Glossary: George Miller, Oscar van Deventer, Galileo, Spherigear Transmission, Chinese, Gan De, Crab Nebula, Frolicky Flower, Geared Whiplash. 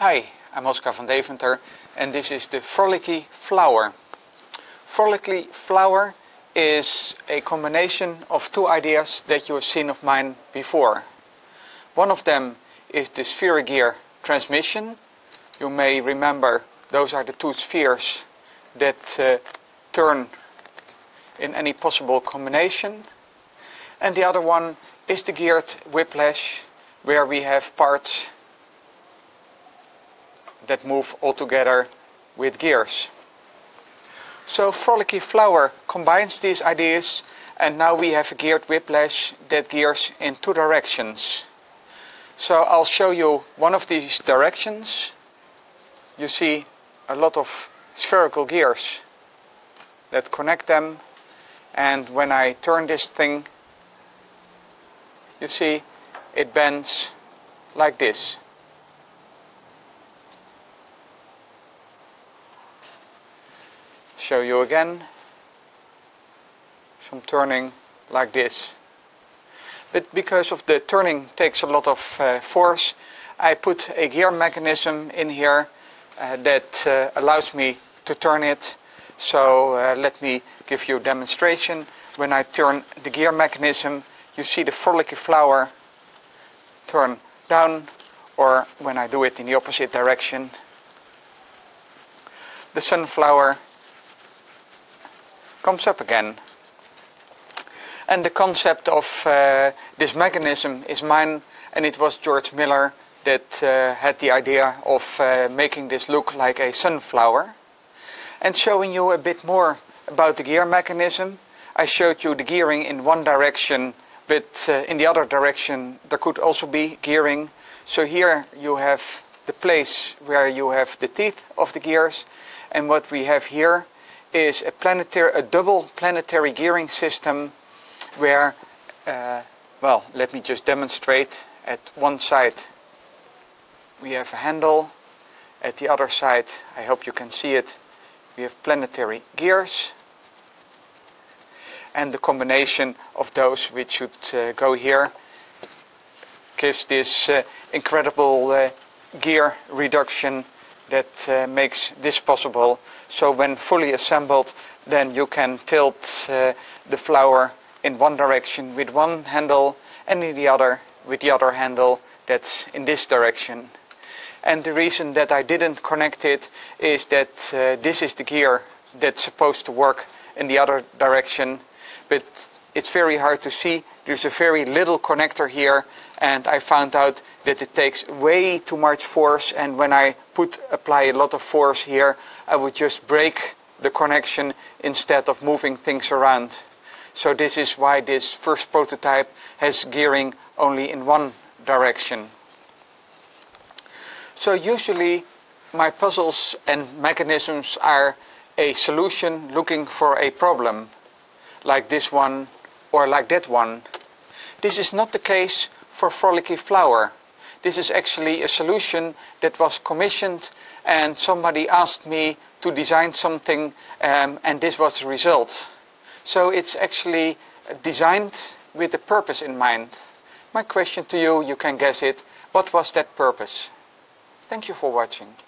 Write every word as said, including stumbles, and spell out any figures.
Hi, I'm Oscar van Deventer and this is the Frolicky Flower. Frolicky Flower is a combination of two ideas that you have seen of mine before. One of them is the Spherigear Transmission. You may remember those are the two spheres that uh, turn in any possible combination. And the other one is the Geared Whiplash, where we have parts that move all together with gears. So Frolicky Flower combines these ideas, and now we have a Geared Whiplash that gears in two directions. So I'll show you one of these directions. You see a lot of spherical gears that connect them, and when I turn this thing, you see it bends like this. Show you again some turning like this, but because of the turning takes a lot of uh, force, I put a gear mechanism in here uh, that uh, allows me to turn it. So uh, let me give you a demonstration. When I turn the gear mechanism, you see the Frolicky Flower turn down, or when I do it in the opposite direction, the sunflower comes up again. And the concept of uh, this mechanism is mine, and it was George Miller that uh, had the idea of uh, making this look like a sunflower. And showing you a bit more about the gear mechanism, I showed you the gearing in one direction, but uh, in the other direction there could also be gearing. So here you have the place where you have the teeth of the gears, and what we have here is a planetary, a double planetary gearing system where, uh, well, let me just demonstrate. At one side we have a handle, at the other side, I hope you can see it, we have planetary gears, and the combination of those which should uh, go here gives this uh, incredible uh, gear reduction that uh, makes this possible. So when fully assembled, then you can tilt uh, the flower in one direction with one handle, and in the other with the other handle that's in this direction. And the reason that I didn't connect it is that uh, this is the gear that's supposed to work in the other direction, but it's very hard to see. There's a very little connector here, and I found out that it takes way too much force, and when I put apply a lot of force here, I would just break the connection instead of moving things around. So this is why this first prototype has gearing only in one direction. So usually my puzzles and mechanisms are a solution looking for a problem, like this one or like that one. This is not the case for Frolicky Flower. This is actually a solution that was commissioned, and somebody asked me to design something, um, and this was the result. So it's actually designed with a purpose in mind. My question to you, you can guess it, what was that purpose? Thank you for watching.